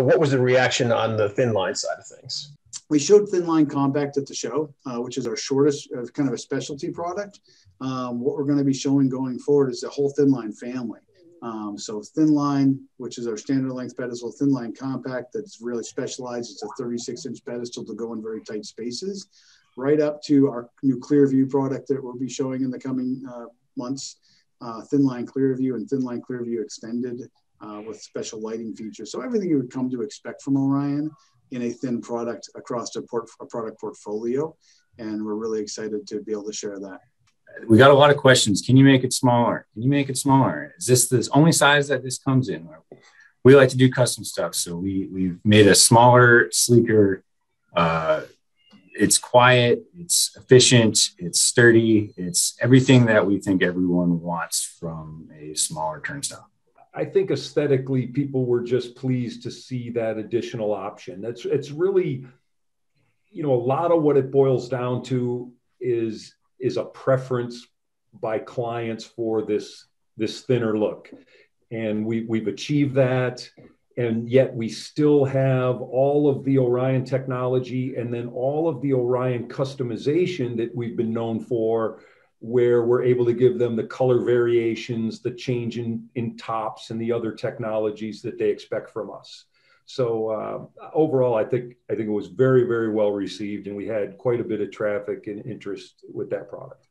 what was the reaction on the ThinLine side of things? We showed ThinLine Compact at the show, which is our shortest, kind of a specialty product. What we're going to be showing going forward is the whole ThinLine family. So ThinLine, which is our standard length pedestal, ThinLine Compact, that's really specialized. It's a 36-inch pedestal to go in very tight spaces, right up to our new Clearview product that we'll be showing in the coming months, ThinLine Clearview and ThinLine Clearview Extended with special lighting features. So everything you would come to expect from Orion in a thin product across a product portfolio. And we're really excited to be able to share that. We got a lot of questions. Can you make it smaller? Can you make it smaller? Is this the only size that this comes in? We like to do custom stuff. So we've made a smaller, sleeker. It's quiet, it's efficient, it's sturdy. It's everything that we think everyone wants from a smaller turnstile. I think aesthetically, people were just pleased to see that additional option. It's really, you know, a lot of what it boils down to is a preference by clients for this thinner look. And we've achieved that. And yet we still have all of the Orion technology and then all of the Orion customization that we've been known for, where we're able to give them the color variations, the change in tops and the other technologies that they expect from us. So overall, I think it was very, very well received, and we had quite a bit of traffic and interest with that product.